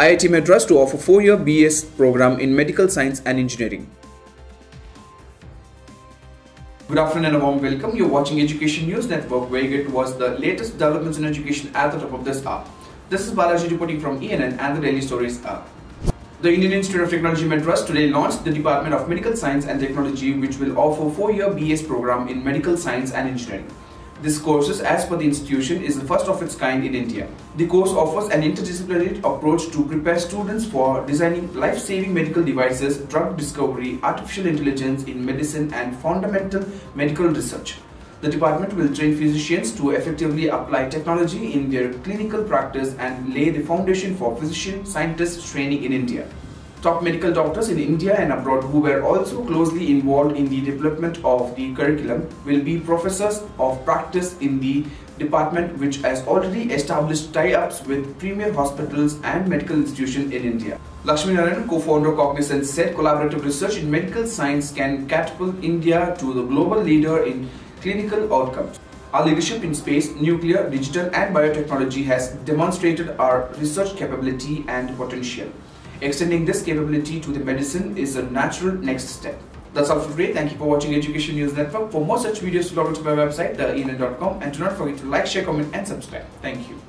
IIT Madras to offer 4-year BS program in Medical Science and Engineering. Good afternoon and a warm welcome. You're watching Education News Network, where you get to watch the latest developments in education at the top of this hour. This is Balaji Deputi from ENN and the Daily Stories app. The Indian Institute of Technology Madras today launched the Department of Medical Science and Technology, which will offer 4-year BS program in Medical Science and Engineering. This course, as per the institution, is the first of its kind in India. The course offers an interdisciplinary approach to prepare students for designing life-saving medical devices, drug discovery, artificial intelligence in medicine, and fundamental medical research. The department will train physicians to effectively apply technology in their clinical practice and lay the foundation for physician scientist training in India. Top medical doctors in India and abroad who were also closely involved in the development of the curriculum will be professors of practice in the department, which has already established tie-ups with premier hospitals and medical institutions in India. Lakshmi Narayanan, co-founder of Cognizant, said collaborative research in medical science can catapult India to the global leader in clinical outcomes. Our leadership in space, nuclear, digital and biotechnology has demonstrated our research capability and potential. Extending this capability to the medicine is a natural next step. That's all for today. Thank you for watching Education News Network. For more such videos, log on to my website, theenn.com, and do not forget to like, share, comment and subscribe. Thank you.